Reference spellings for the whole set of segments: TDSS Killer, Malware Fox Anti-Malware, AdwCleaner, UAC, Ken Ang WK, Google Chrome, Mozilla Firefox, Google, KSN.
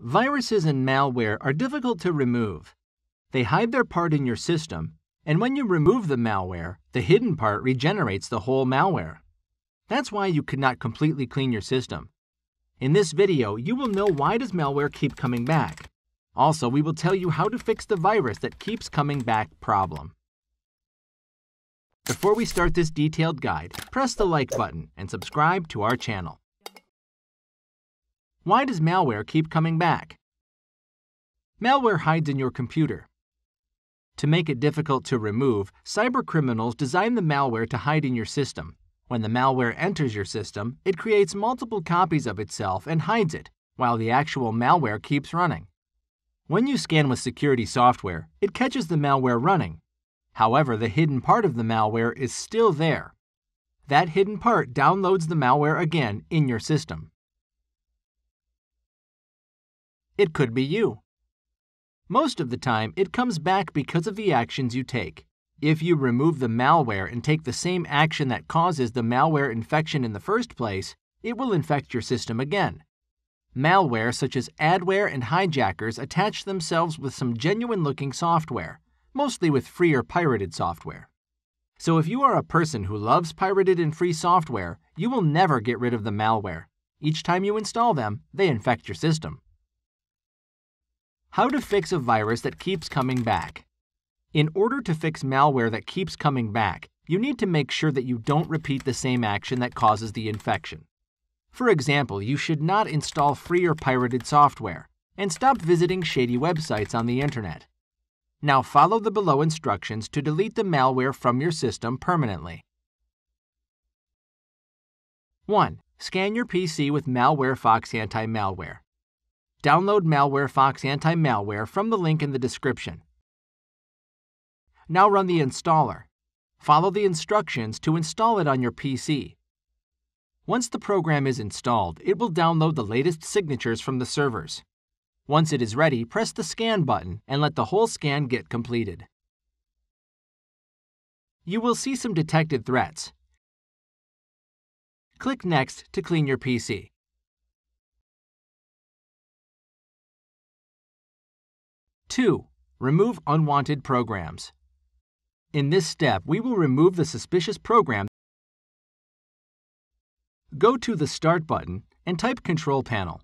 Viruses and malware are difficult to remove. They hide their part in your system, and when you remove the malware, the hidden part regenerates the whole malware. That's why you could not completely clean your system. In this video, you will know why does malware keep coming back. Also, we will tell you how to fix the virus that keeps coming back problem. Before we start this detailed guide, press the like button and subscribe to our channel. Why does malware keep coming back? Malware hides in your computer. To make it difficult to remove, cybercriminals design the malware to hide in your system. When the malware enters your system, it creates multiple copies of itself and hides it, while the actual malware keeps running. When you scan with security software, it catches the malware running. However, the hidden part of the malware is still there. That hidden part downloads the malware again in your system. It could be you. Most of the time, it comes back because of the actions you take. If you remove the malware and take the same action that causes the malware infection in the first place, it will infect your system again. Malware such as adware and hijackers attach themselves with some genuine-looking software, mostly with free or pirated software. So if you are a person who loves pirated and free software, you will never get rid of the malware. Each time you install them, they infect your system. How to fix a virus that keeps coming back. In order to fix malware that keeps coming back, you need to make sure that you don't repeat the same action that causes the infection. For example, you should not install free or pirated software, and stop visiting shady websites on the internet. Now follow the below instructions to delete the malware from your system permanently. 1. Scan your PC with Malware Fox Anti-Malware. Download Malware Fox Anti-Malware from the link in the description. Now run the installer. Follow the instructions to install it on your PC. Once the program is installed, it will download the latest signatures from the servers. Once it is ready, press the Scan button and let the whole scan get completed. You will see some detected threats. Click Next to clean your PC. Two, remove unwanted programs. In this step, we will remove the suspicious program. Go to the Start button and type Control Panel.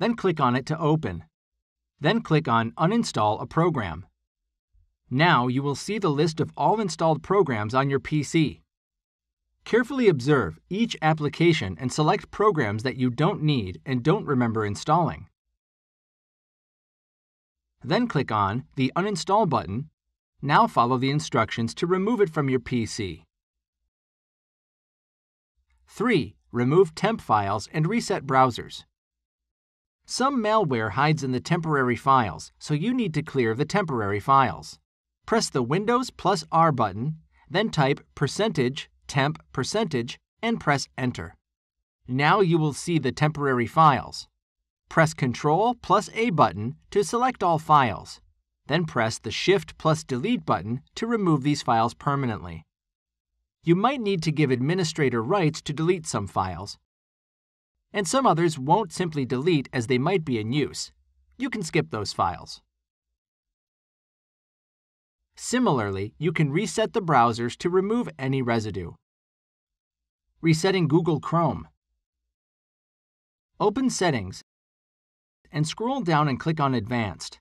Then click on it to open. Then click on Uninstall a Program. Now you will see the list of all installed programs on your PC. Carefully observe each application and select programs that you don't need and don't remember installing. Then click on the Uninstall button. Now follow the instructions to remove it from your PC. 3. Remove temp files and reset browsers. Some malware hides in the temporary files, so you need to clear the temporary files. Press the Windows plus R button, then type %temp% and press Enter. Now you will see the temporary files. Press Ctrl plus A button to select all files, then press the Shift plus Delete button to remove these files permanently. You might need to give administrator rights to delete some files, and some others won't simply delete as they might be in use. You can skip those files. Similarly, you can reset the browsers to remove any residue. Resetting Google Chrome. Open Settings and scroll down and click on Advanced.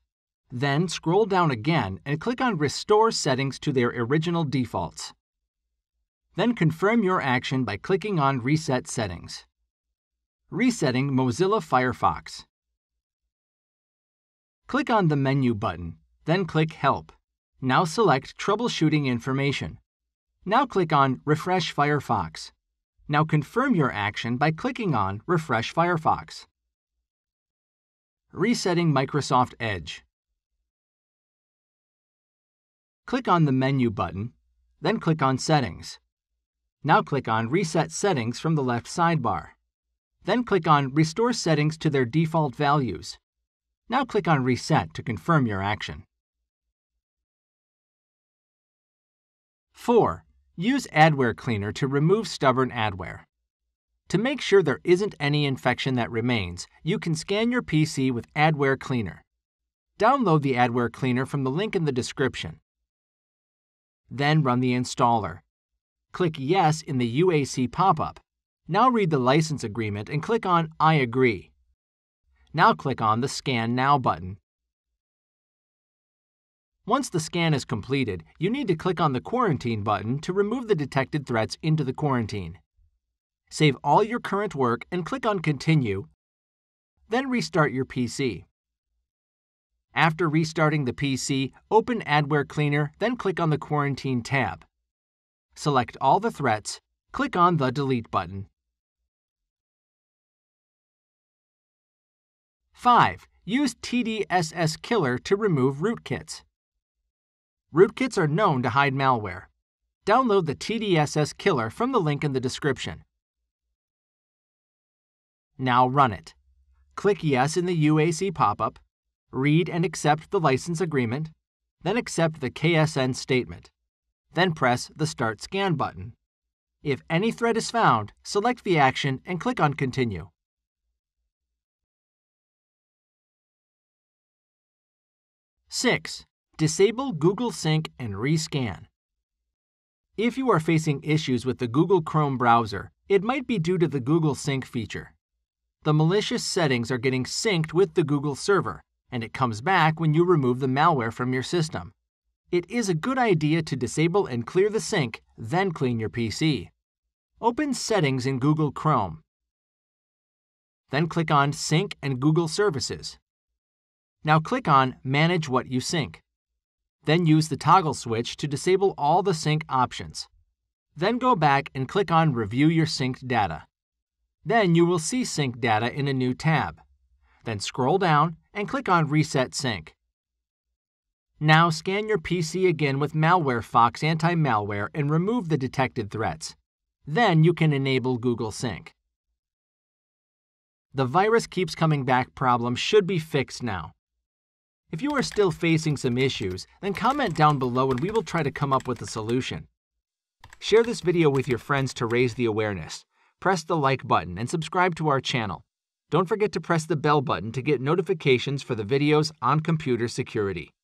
Then scroll down again and click on Restore Settings to their original defaults. Then confirm your action by clicking on Reset Settings. Resetting Mozilla Firefox. Click on the Menu button, then click Help. Now select Troubleshooting Information. Now click on Refresh Firefox. Now confirm your action by clicking on Refresh Firefox. Resetting Microsoft Edge. Click on the Menu button, then click on Settings. Now click on Reset Settings from the left sidebar. Then click on Restore Settings to their default values. Now click on Reset to confirm your action. 4. Use AdwCleaner to remove stubborn adware. To make sure there isn't any infection that remains, you can scan your PC with AdwCleaner. Download the AdwCleaner from the link in the description. Then run the installer. Click Yes in the UAC pop-up. Now read the license agreement and click on I agree. Now click on the Scan Now button. Once the scan is completed, you need to click on the Quarantine button to remove the detected threats into the quarantine. Save all your current work and click on Continue, then restart your PC. After restarting the PC, open AdwCleaner, then click on the Quarantine tab. Select all the threats, click on the Delete button. 5. Use TDSS Killer to remove rootkits. Rootkits are known to hide malware. Download the TDSS Killer from the link in the description. Now run it. Click Yes in the UAC pop-up, read and accept the license agreement, then accept the KSN statement. Then press the Start Scan button. If any threat is found, select the action and click on Continue. Six. Disable Google Sync and rescan. If you are facing issues with the Google Chrome browser, it might be due to the Google Sync feature. The malicious settings are getting synced with the Google server, and it comes back when you remove the malware from your system. It is a good idea to disable and clear the sync, then clean your PC. Open Settings in Google Chrome. Then click on Sync and Google Services. Now click on Manage what you sync. Then use the toggle switch to disable all the sync options. Then go back and click on Review your synced data. Then you will see sync data in a new tab. Then scroll down and click on Reset sync. Now scan your PC again with Malware Fox Anti-Malware and remove the detected threats. Then you can enable Google Sync. The virus keeps coming back problem should be fixed now. If you are still facing some issues, then comment down below and we will try to come up with a solution. Share this video with your friends to raise the awareness. Press the like button and subscribe to our channel. Don't forget to press the bell button to get notifications for the videos on computer security.